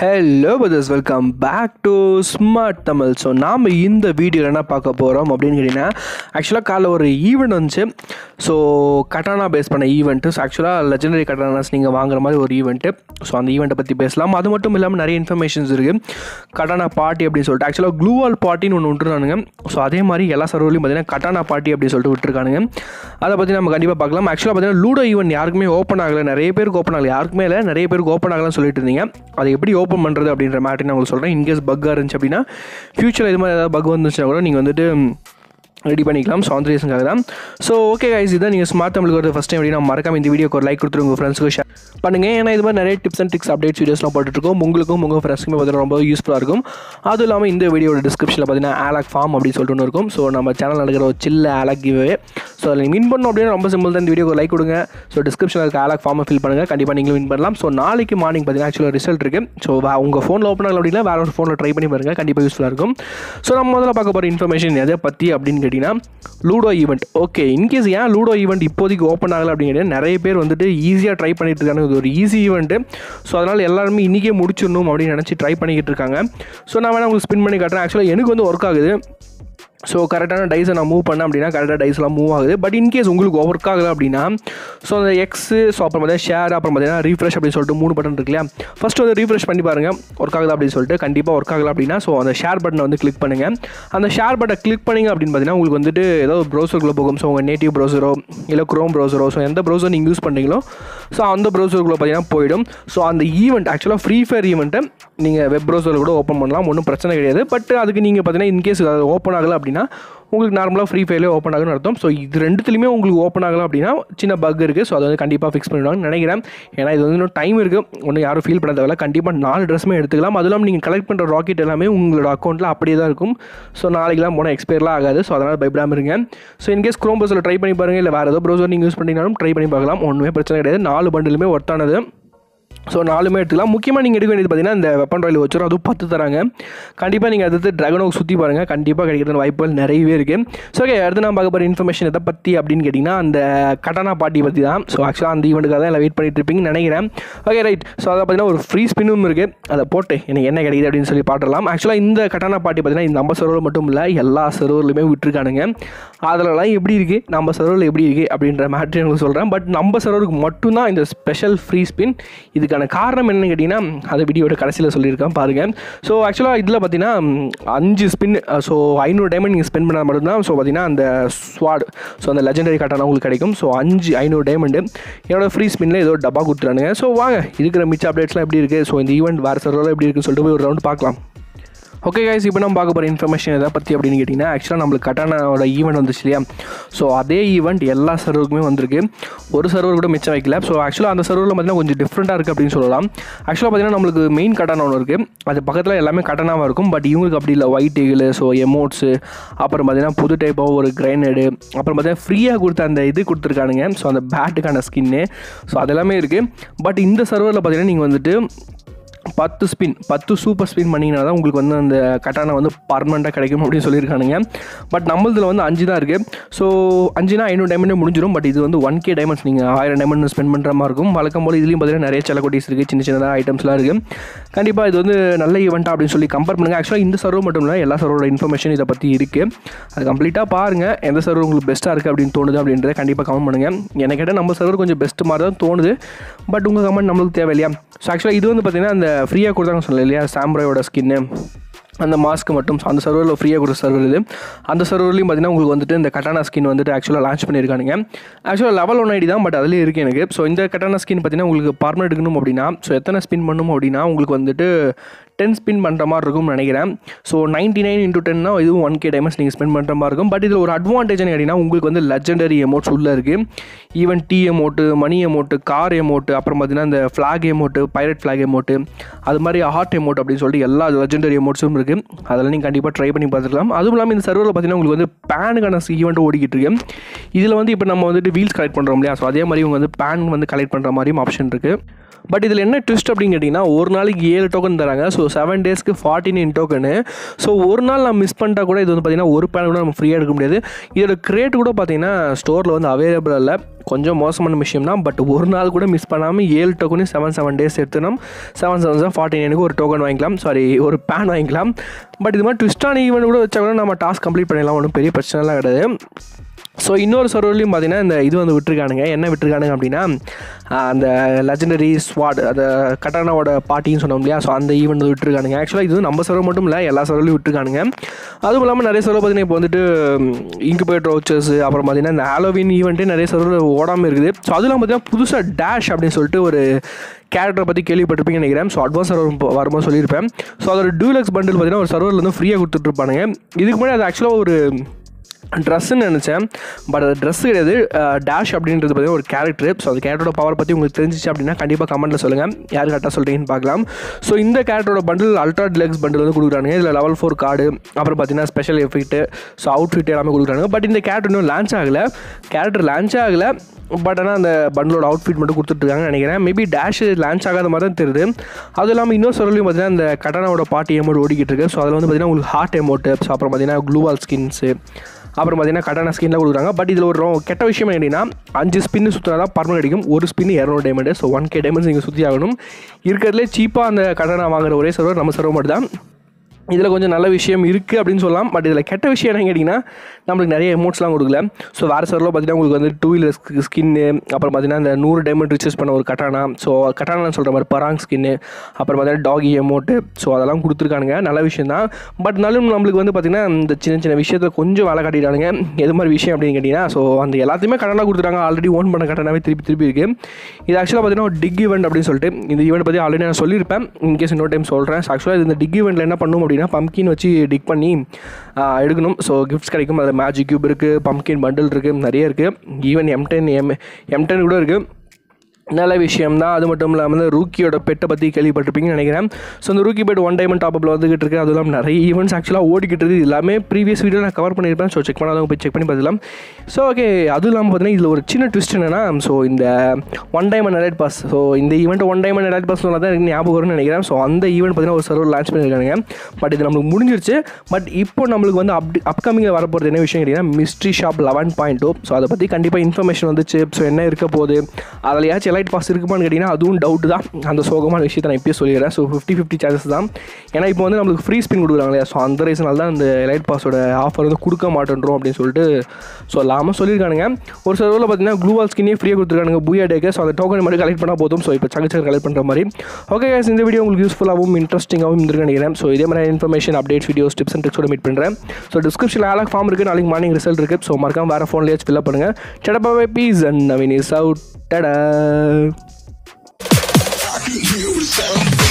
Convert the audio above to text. Hello brothers, welcome back to smart Tamil. So நாம் இந்த வீடியோவில் என்ன பார்க்க போகிறோம் அப்படின்னு கேட்டிங்கன்னா, ஆக்சுவலாக காலைல ஒரு ஈவெண்ட் வந்துச்சு। ஸோ கட்டானா பேஸ் பண்ண ஈவெண்ட்டு, ஸோ ஆக்சுவலாக லெஜெண்டரி கட்டானாஸ் நீங்கள் வாங்குற மாதிரி ஒரு ஈவெண்ட்டு। ஸோ அந்த ஈவெண்ட்டை பற்றி பேசலாம்। அது மட்டும் இல்லாமல் நிறைய இன்ஃபர்மேஷன்ஸ் இருக்குது கட்டானா பார்ட்டி அப்படின்னு சொல்லிட்டு। ஆக்சுவலாக க்ளூவால் பார்ட்டின்னு ஒன்று விட்டுருக்கானுங்க। ஸோ அதே மாதிரி எல்லா சர்வர்லையும் பார்த்தீங்கன்னா கட்டானா பார்ட்டி அப்படின்னு சொல்லிட்டு விட்டுருக்கானுங்க। அதை பற்றி நம்ம கண்டிப்பாக பார்க்கலாம்। ஆக்சுவலாக பார்த்தீங்கன்னா லூடோ ஈவெண்ட் யாருக்குமே ஓப்பன் ஆகலை, நிறைய பேருக்கு ஓப்பன் ஆகலை, யாருக்குமே இல்லை, நிறைய பேருக்கு ஓப்பன் ஆகலாம்னு சொல்லிட்டு இருந்தீங்க। அது எப்படி ஓப்பன் பண்ணுறது அப்படின்ற மாதிரி நான் உங்களுக்கு சொல்கிறேன்। இன்கேஸ் பக்காக இருந்துச்சு அப்படின்னா, ஃபியூச்சரில் இது மாதிரி ஏதாவது பக் வந்துச்சுன்னா கூட நீங்கள் வந்துட்டு ரெடி பண்ணிக்கலாம் சாந்திரேஷனுக்காக தான்। ஸோ ஓகே கைஸ், இதான் நீங்கள் ஸ்மார்ட் தமிழுக்கு வருது ஃபஸ்ட் டைம் அப்படின்னா மறக்காம இந்த வீடியோக்கு ஒரு லைக் கொடுத்துருங்க, உங்கள் ஃப்ரெண்ட்ஸுக்கு ஷேர் பண்ணுங்கள்। ஏன்னா இது மாதிரி நிறைய டிப்ஸ் அண்ட் ட்ரிக்ஸ் அப்டேட்ஸ் வீடியோஸ்லாம் போட்டுருக்கோம், உங்களுக்கும் உங்கள் ஃப்ரெண்ட்ஸுக்குமே பார்த்தீங்கன்னா ரொம்ப யூஸ்ஃபுல்லாக இருக்கும்। அதுவும் இல்லாமல் இந்த வீடியோட டிஸ்கிரிப்ஷனில் பார்த்தீங்கன்னா ஆலக் ஃபார்ம் அப்படின்னு சொல்லிட்டு ஒன்று இருக்கும்। ஸோ நம்ம சேனல் நடக்கிற ஒரு சில்ல ஆலக் கிவ்வே, ஸோ அதில் வின் பண்ணணும் அப்படின்னா ரொம்ப சிம்பிள் தான், இந்த வீடியோக்கு லைக் கொடுங்க। ஸோ டிஸ்கிரிப்ஷனில் இருக்க ஆலக் ஃபார்மை ஃபில் பண்ணுங்கள், கண்டிப்பாக நீங்களும் வின் பண்ணலாம்। ஸோ நாளைக்கு மார்னிங் பார்த்தீங்கன்னா ஆக்சுவலாக ரிசல்ட் இருக்குது। ஸோ உங்கள் ஃபோனில் ஓப்பன் ஆகல அப்படின்னா வேறு ஒரு ஃபோனில் ட்ரை பண்ணி பாருங்கள், கண்டிப்பாக யூஸ்ஃபுல்லாக இருக்கும்। ஸோ நம்ம முதல்ல பார்க்க போகிற இன்ஃபர்மேஷன் எதை பற்றி அப்படின்னு லூடோ ஈவெண்ட்। ஓகே, இன்கேஸ் ஏன் லூடோ ஈவெண்ட் இப்போதைக்கு ஓப்பன் ஆகலை அப்படின்னு நிறைய பேர் வந்துட்டு ஈஸியாக ட்ரை பண்ணிட்டு இருக்காங்க। இது ஒரு ஈஸி ஈவெண்ட்டு, ஸோ அதனால் எல்லாருமே இன்றைக்கே முடிச்சிடணும் அப்படின்னு நினச்சி ட்ரை பண்ணிக்கிட்டு இருக்காங்க। ஸோ நான் வேணா உங்களுக்கு ஸ்பின் பண்ணி காட்டுறேன்। ஆக்சுவலாக எனக்கு வந்து ஒர்க் ஆகுது। ஸோ கரெக்டான டைஸை நான் மூவ் பண்ணேன் அப்படின்னா கரெக்டாக டைஸ்லாம் மூவ் ஆகுது। பட் இன்கேஸ் உங்களுக்கு ஒர்க் ஆகலை அப்படின்னா, ஸோ அந்த எக்ஸு, ஸோ அப்புறம் பார்த்தீங்கன்னா ஷேர், அப்புறம் பார்த்தீங்கன்னா ரீஃப்ரெஷ் அப்படின்னு சொல்லிட்டு மூணு பட்டன் இருக்கு இல்லையா, ஃபஸ்ட்டு வந்து ரீஃப்ரெஷ் பண்ணி பாருங்கள் ஒர்க் ஆகுது அப்படின்னு சொல்லிட்டு। கண்டிப்பாக ஒர்க் ஆகலை அப்படின்னா, ஸோ அந்த ஷேர் பட்டனை வந்து கிளிக் பண்ணுங்கள்। அந்த ஷேர் பட்டனை கிளிக் பண்ணிங்க அப்படின்னு பார்த்தீங்கன்னா உங்களுக்கு வந்துட்டு ஏதோ ஒரு ப்ரௌசருக்குள்ளே போகும்। ஸோ உங்கள் நேட்டிவ் ப்ரௌசரோ இல்லை க்ரோம் ப்ரௌசரோ, ஸோ எந்த ப்ரௌசர் நீங்கள் யூஸ் பண்ணுறீங்களோ ஸோ அந்த ப்ரௌசருக்குள்ளே பார்த்தீங்கன்னா போயிடும்। ஸோ அந்த ஈவெண்ட் ஆக்சுவலாக ஃப்ரீ ஃபயர் ஈவெண்ட்டை நீங்கள் வெப் ப்ரௌசரில் கூட ஓப்பன் பண்ணலாம், ஒன்றும் பிரச்சனை கிடையாது। பட் அதுக்கு நீங்கள் பார்த்தீங்கன்னா இன்கேஸ் அது ஓப்பன் ஆகலை அப்படின்னா உங்களுக்கு நார்மலாக ஃப்ரீ ஃபயர்லேயே ஓப்பன் ஆகுன்னு அர்த்தம்। ஸோ இது ரெண்டுத்துலையுமே உங்களுக்கு ஓப்பன் ஆகலாம் அப்படின்னா சின்ன பக் இருக்குது। ஸோ அதை வந்து கண்டிப்பாக ஃபிக்ஸ் பண்ணிடுவாங்கன்னு நினைக்கிறேன், ஏன்னா இது வந்து இன்னும் டைம் இருக்குது, ஒன்றும் யாரும் ஃபீல் பண்ண தேவையில்ல, கண்டிப்பாக 4 ட்ரெஸ்ஸுமே எடுத்துக்கலாம்। அதுவும் இல்லாமல் நீங்கள் கலெக்ட் பண்ணுற ராக்கெட் எல்லாமே உங்களோட அக்கௌண்ட்டில் அப்படியே தான் இருக்கும்। ஸோ நாளைக்கெல்லாம் போனால் எக்ஸ்பயர்லாம் ஆகாது, ஸோ அதனால் பயப்படாமல் இருங்க। ஸோ இன்கேஸ் க்ரோம் ப்ரௌசரில் ட்ரை பண்ணி பாருங்கள், இல்லை வேறு ஏதோ ப்ரௌசர் நீங்கள் யூஸ் பண்ணிங்கனாலும் ட்ரை பண்ணி பார்க்கலாம், ஒன்றுமே பிரச்சனை கிடையாது। 4 பண்டிலுமே ஒர்த்தானது, ஸோ 4மே எடுத்துக்கலாம்। முக்கியமாக நீங்கள் எடுக்க வேண்டியது பார்த்தீங்கன்னா இந்த வெப்பன் ராயல் வச்சுரும், அதுவும் 10 தராங்க, கண்டிப்பாக நீங்கள் அடுத்து ட்ராகனோக்கு சுற்றி பாருங்கள், கண்டிப்பாக கிடைக்கிற வாய்ப்புகள் நிறையவே இருக்குது। ஸோ ஓகே, அடுத்து நான் பார்க்க போகிற இன்ஃபர்மேஷன் எதை பற்றி அப்படின்னு கேட்டிங்கன்னா அந்த கட்டானா பார்ட்டி பற்றி தான்। ஸோ ஆக்சுவலாக அந்த ஈவெண்ட்டுக்காக தான் எல்லாம் வெயிட் பண்ணிட்டு இருப்பீங்கன்னு நினைக்கிறேன்। ஓகே ரைட், ஸோ அதை பார்த்தீங்கன்னா ஒரு ஃப்ரீ ஸ்பின்னும் இருக்குது, அதை போட்டு எனக்கு என்ன கிடைக்குது அப்படின்னு சொல்லி பார்த்துடலாம்। ஆக்சுவலாக இந்த கட்டானா பார்ட்டி பார்த்தீங்கன்னா நம்ம சர்வரில் மட்டும் இல்லை, எல்லா சர்வர்லையுமே விட்டுருக்கானுங்க। அதெல்லாம் எப்படி இருக்குது, நம்ம சர்வரில் எப்படி இருக்குது அப்படின்ற மேட்ரு எனக்கு சொல்கிறேன்। பட் நம்ம சர்வருக்கு மட்டும்தான் இந்த ஸ்பெஷல் ஃப்ரீ ஸ்பின், இதுக்கான காரணம் என்னென்னு கேட்டிங்கன்னா அதை வீடியோட கடைசியில் சொல்லியிருக்கேன் பாருங்கள்। ஸோ ஆக்சுவலாக இதில் பார்த்தீங்கன்னா 5 ஸ்பின், ஸோ 500 டைமண்ட் நீங்கள் ஸ்பெண்ட் பண்ணால் மட்டும்தான் ஸோ பார்த்தீங்கன்னா அந்த ஸ்வாட், ஸோ அந்த லெஜெண்டரி கட்டானா உங்களுக்கு கிடைக்கும்। ஸோ 500 டைமண்டு என்னோடய ஃப்ரீ ஸ்பின்னில் ஏதோ டப்பா கொடுத்துறானுங்க। ஸோ வாங்க இருக்கிற மிச்ச அப்டேட்ஸ்லாம் எப்படி இருக்குது, ஸோ இந்த ஈவெண்ட் வேறு சர்வரில் எப்படி இருக்குன்னு சொல்லிட்டு போய் ஒரு ரவுண்ட் பார்க்கலாம்। ஓகே கைஸ், இப்போ நம்ம பார்க்க போகிற இன்ஃபர்மேஷன் எதை பற்றி அப்படின்னு கேட்டிங்கன்னா, ஆக்சுவலாக நம்மளுக்கு கட்டானாவோட ஈவெண்ட் வந்துச்சு இல்லையா, ஸோ அதே ஈவெண்ட் எல்லா சர்வருக்குமே வந்திருக்கு, ஒரு சர்வர் கூட மிச்சம் வைக்கல। ஸோ ஆக்சுவலாக அந்த சர்வரில் பார்த்தீங்கன்னா கொஞ்சம் டிஃப்ரெண்ட்டாக இருக்குது அப்படின்னு சொல்லலாம்। ஆக்சுவலாக பார்த்தீங்கன்னா நம்மளுக்கு மெயின் கட்டானா ஒன்று இருக்குது, அது பக்கத்தில் எல்லாமே கட்டானாவாக இருக்கும், பட் இவங்களுக்கு அப்படி இல்லை, ஒயிட் ஈகிள், ஸோ எமோட்ஸு, அப்புறம் பார்த்தீங்கன்னா புது டைப்பாக ஒரு கிரைனேடு, அப்புறம் பார்த்தீங்கன்னா ஃப்ரீயாக கொடுத்த அந்த இது கொடுத்துருக்கானுங்க, ஸோ அந்த பேட்டுக்கான ஸ்கின்னு, ஸோ அதெல்லாமே இருக்குது। பட் இந்த சர்வரில் பார்த்தீங்கன்னா நீங்கள் வந்துட்டு 10 சூப்பர் ஸ்பின் பண்ணிங்கன்னா தான் உங்களுக்கு வந்து அந்த கட்டானா வந்து பர்மனெண்ட்டாக கிடைக்கும் அப்படின்னு சொல்லியிருக்கானுங்க। பட் நம்மளதில் வந்து 5 தான் இருக்குது, ஸோ 5னா 500 டைமண்டே முடிஞ்சிடும்। பட் இது வந்து 1000 டைமண்ட்ஸ் நீங்கள் 1000 டைமண்ட் ஸ்பெண்ட் பண்ணுற மாதிரி இருக்கும் வழக்கம் போல்। இதுலேயும் பார்த்தீங்கன்னா நிறைய செலக்கொட்டிஸ் இருக்குது, சின்ன சின்னதாக ஐட்டம்ஸ்லாம் இருக்குது, கண்டிப்பாக இது வந்து நல்ல ஈவெண்ட்டாக அப்படின்னு சொல்லி கம்பேர் பண்ணுங்கள்। ஆக்சுவலாக இந்த சர்வர் மட்டும் இல்லை, எல்லா சர்வரோட இன்ஃபர்மேஷன் இதை பற்றி இருக்குது, அது கம்ப்ளீட்டாக பாருங்கள் எந்த சர்வர் உங்களுக்கு பெஸ்ட்டாக இருக்குது அப்படின்னு தோணுது அப்படின்றத கண்டிப்பாக கமெண்ட் பண்ணுங்கள்। எனக்கு கேட்டால் நம்ம சர்வர் கொஞ்சம் பெஸ்ட்டு மாதிரி தான் தோணுது, பட் உங்கள் கமெண்ட் நம்மளுக்கு தேவை இல்லையா। ஸோ ஆக்சுவலாக இது வந்து பார்த்திங்கன்னா அந்த ஃப்ரீயாக கொடுத்தாங்கன்னு சொல்லலை இல்லையா, சாம்ராயோட ஸ்கின்னு, அந்த மாஸ்க்கு மட்டும், அந்த சர்வரில் ஃப்ரீயாக கொடுத்த சர்வர் இது। அந்த சர்வர்லையும் பார்த்தீங்கன்னா உங்களுக்கு வந்துட்டு இந்த கட்டானா ஸ்கின் வந்துட்டு ஆக்சுவலாக லான்ச் பண்ணியிருக்கானுங்க। ஆக்சுவலாக லெவல் 1 ஐடி தான், பட் அதுலேயே இருக்குது எனக்கு। ஸோ இந்த கட்டானா ஸ்கின் பார்த்தீங்கன்னா உங்களுக்கு பார்மனெண்ட் எடுக்கணும் அப்படின்னா, ஸோ எத்தனை ஸ்பின் பண்ணணும் அப்படின்னா உங்களுக்கு வந்துட்டு 10 ஸ்பின் பண்ணுற மாதிரி இருக்கும்னு நினைக்கிறேன்। ஸோ 99 × 10னா இதுவும் 1K டைமண்ட்ஸ் நீங்கள் ஸ்பெண்ட் பண்ணுற மாதிரி இருக்கும்। பட் இதில் ஒரு அட்வான்டேஜ் கேட்டிங்கன்னா உங்களுக்கு வந்து லெஜெண்டரி எமோட்ஸ் உள்ளே இருக்குது, even tea emote, money emote, car emote, அப்புறம் பார்த்தீங்கன்னா இந்த flag emote, pirate flag emote, அது மாதிரி ஹார்ட் எமோட் அப்படின்னு சொல்லிட்டு எல்லா லெஜெண்டரி எமோட்ஸும் இருக்குது, அதெல்லாம் நீங்கள் கண்டிப்பாக ட்ரை பண்ணி பார்த்துக்கலாம்। அதுவும் இல்லாமல் இந்த சர்வரில் பார்த்தீங்கன்னா உங்களுக்கு வந்து பேனுக்கான ஈவெண்ட்டு ஓடிக்கிட்டு இருக்கு, இதில் வந்து இப்போ நம்ம வந்துட்டு வீல்ஸ் கலெக்ட் பண்ணுறோம் இல்லையா, ஸோ அதே மாதிரி இவங்க வந்து பேன் வந்து கலெக்ட் பண்ணுற மாதிரியும் ஆப்ஷன் இருக்குது। பட் இதில் என்ன ட்விஸ்ட் அப்படின்னு கேட்டிங்கன்னா, ஒரு நாளைக்கு 7 டோக்கன் தராங்க, ஸோ 7 டேஸ்க்கு 14 டோக்கன். ஸோ ஒரு நாள் நான் மிஸ் பண்ணிட்டா கூட இது வந்து பார்த்தீங்கன்னா ஒரு பேன் கூட நம்ம ஃப்ரீயாக எடுக்க முடியாது. இதோட கிரேட் கூட பார்த்தீங்கன்னா ஸ்டோரில் வந்து அவைலபிள் இல்லை, கொஞ்சம் மோசமான விஷயம் தான். பட் ஒரு நாள் கூட மிஸ் பண்ணாமல் 7 டோக்கனையும் 7 டேஸ் எடுத்து நம்ம 7/7/49 ஒரு டோக்கன் வாங்கிக்கலாம், சாரி ஒரு பேன் வாங்கிக்கலாம். பட் இது மாதிரி ட்விஸ்டான ஈவெண்ட் கூட வச்சா கூட நம்ம டாஸ்க் கம்ப்ளீட் பண்ணிடலாம், ஒன்றும் பெரிய பிரச்சனைலாம் கிடையாது. ஸோ இன்னொரு சர்வர்லையும் பார்த்தீங்கன்னா இந்த இது வந்து விட்டுருக்கானுங்க. என்ன விட்டுருக்கானுங்க அப்படின்னா அந்த லெஜெண்டரி ஸ்வாட், அந்த கட்டானாவோட பார்ட்டின்னு சொன்னோம் இல்லையா, ஸோ அந்த ஈவெண்ட் வந்து விட்டுருக்கானுங்க. ஆக்சுவலாக இது நம்ம சர்வர் மட்டும் இல்லை, எல்லா சர்வர்லையும் விட்டுருக்கானுங்க. அதுவும் இல்லாமல் நிறைய சர்வர் பார்த்தீங்கன்னா இப்போ வந்துட்டு இன்குபேட்டர் வவுச்சர்ஸ், அப்புறம் பார்த்தீங்கன்னா இந்த ஹாலோவின் ஈவெண்ட்டே நிறைய சர்வர் ஓடாமல் இருக்குது. ஸோ அதெல்லாம் பார்த்தீங்கன்னா புதுசாக டேஷ் அப்படின்னு சொல்லிட்டு ஒரு கேரக்டரை பற்றி கேள்விப்பட்டிருப்பீங்கன்னு நினைக்கிறேன். ஸோ அட்வான்ஸ் சர்வர் வரும்போது சொல்லியிருப்பேன். ஸோ அதோட டூலக்ஸ் பண்டில் பார்த்தீங்கன்னா ஒரு சர்வரில் வந்து ஃப்ரீயாக கொடுத்துட்ருப்பானுங்க. இதுக்கு முன்னாடி அது ஆக்சுவலாக ஒரு ட்ரெஸ்ஸுன்னு நினச்சேன், பட் அது ட்ரெஸ்ஸு கிடையாது. டேஷ் அப்படின்றது பார்த்தீங்கன்னா ஒரு கேரக்டர். ஸோ அந்த கேரக்டரோட பவர் பற்றி உங்களுக்கு தெரிஞ்சிச்சு அப்படின்னா கண்டிப்பாக கமெண்ட்டில் சொல்லுங்கள், யார் கரெக்டாக சொல்கிறீங்கன்னு பார்க்கலாம். ஸோ இந்த கேரக்டரோட பண்டில் அல்ட்ரா டிலக்ஸ் பண்டில் வந்து கொடுக்குறாங்க. இதில் லெவல் 4 கார்டு, அப்புறம் பார்த்தீங்கன்னா ஸ்பெஷல் எஃபெக்ட்டு, ஸோ அவுட்ஃபிட் எல்லாமே கொடுக்குறாங்க. பட் இந்த கேரக்டர் இன்னும் லான்ச் ஆகலை, கேரக்டர் லான்ச் ஆகலை, பட் ஆனால் அந்த பண்டிலோட அவுட்ஃபிட் மட்டும் கொடுத்துட்ருக்காங்கன்னு நினைக்கிறேன். மேபி டேஷ் லான்ச் ஆகாத மாதிரி தான் தெரியுது. அதுவும் இல்லாமல் இன்னொரு சொல்லலையும் பார்த்தீங்கன்னா இந்த கட்டானாவோட பார்ட்டி எமோட் ஓடிக்கிட்டு இருக்கு. ஸோ அதில் வந்து பார்த்தீங்கன்னா உங்களுக்கு ஹார்ட் எமோட்டு, ஸோ அப்புறம் பார்த்தீங்கன்னா க்ளூவால் ஸ்கின்ஸு, அப்புறம் பார்த்தீங்கன்னா கட்டான ஸ்கின்லாம் கொடுக்குறாங்க. பட் இதில் ஒரு கெட்ட விஷயம் என்னன்னா 5 ஸ்பின்னு சுற்றினா தான் பர்மனெண்ட் அடிக்கும், ஒரு ஸ்பின்னு 200 டைமண்ட். ஸோ 1000 டைமண்ட்ஸ் இங்கே சுற்றி ஆகணும். இருக்கிறதுலே சீப்பாக அந்த கட்டானா வாங்குற ஒரே சர்வர் நம்ம சர்வர் மட்டும் தான். இதில் கொஞ்சம் நல்ல விஷயம் இருக்குது அப்படின்னு சொல்லலாம். பட் இதில் கெட்ட விஷயம் என்னன்னு கேட்டிங்கன்னா நம்மளுக்கு நிறைய எமௌண்ட்ஸ்லாம் கொடுக்கல. ஸோ வேறு சர்வரில் பார்த்தீங்கன்னா உங்களுக்கு வந்து 2 wheeler ஸ்கின்னு, அப்புறம் பார்த்தீங்கன்னா இந்த 100 டைமண்ட் ரிச்சஸ் பண்ண ஒரு கட்டானா, ஸோ கட்டானான்னு சொல்கிற மாதிரி பராங் ஸ்கின்னு, அப்புறம் பார்த்தீங்கன்னா டாகி எமௌண்ட்டு, ஸோ அதெல்லாம் கொடுத்துருக்கானுங்க. நல்ல விஷயம் தான். பட் நாலும் நம்மளுக்கு வந்து பார்த்திங்கன்னா இந்த சின்ன சின்ன விஷயத்தை கொஞ்சம் வேலை காட்டிட்டானுங்க. எது மாதிரி விஷயம் அப்படின்னு கேட்டிங்கன்னா, ஸோ அந்த எல்லாத்தையுமே கட்டானா கொடுத்துட்டாங்க, ஆல்ரெடி ஓன் பண்ண கட்டானாவே திருப்பி இருக்குது. இது ஆக்சுவலாக பார்த்தீங்கன்னா ஒரு டிக் ஈவெண்ட் அப்படின்னு சொல்லிட்டு, இந்த ஈவெண்ட் பற்றி ஆல்ரெடி நான் சொல்லியிருப்பேன், இன்கேஸ் இன்னொரு டைம் சொல்கிறேன். ஆக்சுவலாக இந்த டிக் ஈவெண்ட்டில் என்ன பண்ணும் அப்படின்னா பம்ப்கின் வச்சு டிக் பண்ணி எடுக்கணும். ஸோ கிஃப்ட்ஸ் கிடைக்கும். அதில் மேஜிக் கியூப் இருக்குது, பம்ப்கின் பண்டில் இருக்குது, நிறைய இருக்குது. ஈவன் எம் டென் கூட இருக்குது. நல்ல விஷயம் தான். அது மட்டும் இல்லாமல் வந்து ரூக்கியோட பெட்டை பற்றி கேள்விப்பட்டிருப்பீங்கன்னு நினைக்கிறேன். ஸோ அந்த ரூக்கி பெட் 1 டைமண்ட் டாப்பில் வந்துகிட்டு இருக்குது. அதுவும் இல்லாமல் நிறைய ஈவெண்ட்ஸ் ஆக்சுவலாக ஓடிக்கிட்டு இருக்குது. எல்லாமே ப்ரீவியஸ் வீடியோ நான் கவர் பண்ணியிருப்பேன். ஸோ செக் பண்ணாதவங்க போய் செக் பண்ணி பார்த்துக்கலாம். ஸோ ஓகே, அதுவும் இல்லாமல் பார்த்தீங்கன்னா இதில் ஒரு சின்ன ட்விஸ்ட் என்னென்னா, ஸோ இந்த 1 டைமண்ட் எலைட் பாஸ், ஸோ இந்த ஈவெண்ட் 1 டைமண்ட் எலைட் பாஸ் தான் எனக்கு ஞாபகம் வரும்னு நினைக்கிறேன். ஸோ அந்த ஈவெண்ட் பார்த்தீங்கன்னா ஒரு சர்வர் லான்ச் பண்ணியிருக்காங்க. பட் இது நம்மளுக்கு முடிஞ்சிருச்சு. பட் இப்போ நம்மளுக்கு வந்து அப்கமிங்கில் வரப்போகிறது என்ன விஷயம் கேட்டிங்கன்னா மிஸ்ட்ரி ஷாப் 11.2. ஸோ அதை பற்றி கண்டிப்பாக இன்ஃபர்மேஷன் வந்துச்சு. ஸோ என்ன இருக்க போகுது, அதில் ஏதாச்சும் எலைட் பாஸ் இருக்குமான்னு கேட்டிங்கன்னா அதுவும் டவுட் தான். அந்த சோகமான விஷயத்தை நான் இப்போயே சொல்லிடுறேன். ஸோ 50-50 சான்சஸ் தான். ஏன்னா இப்போ வந்து நம்மளுக்கு ஃப்ரீ ஸ்பின் கொடுக்குறாங்க இல்லையா, ஸோ அந்த ரீசனால் தான் இந்த எலைட் பாஸோட ஆஃபர் வந்து கொடுக்க மாட்டேன்றோம் அப்படின்னு சொல்லிட்டு சொல்லாமல் சொல்லியிருக்கானுங்க. ஒரு சில ரோவில் பார்த்தீங்கன்னா க்ளூவால் ஸ்கின்னே ஃப்ரீயாக கொடுத்துருக்காங்க பூயா டேக்கு. ஸோ அந்த டோக்கன் மாதிரி கலெக்ட் பண்ணால் போதும். ஸோ இப்போ சங்கச்சங்க கலெக்ட் பண்ணுற மாதிரி. ஓகே கைஸ், இந்த வீடியோ உங்களுக்கு யூஸ்ஃபுல்லாகவும் இன்ட்ரெஸ்டிங்காகவும் இருந்திருக்குன்னு நினைக்கிறேன். ஸோ இதே மாதிரி information updates videos tips and ட்ரிக்ஸோட மீட் பண்ணுறேன். ஸோ டிஸ்கிரிப்ஷனில் ஆலாக் ஃபார்ம் இருக்குது, நாளைக்கு மார்னிங் ரிசல்ட் இருக்குது. ஸோ மறக்காம வேறு ஃபோன்லேயே ஃபில்அப் பண்ணுங்கள். சடப்பாவே peace and Naveen is out. Ta-da!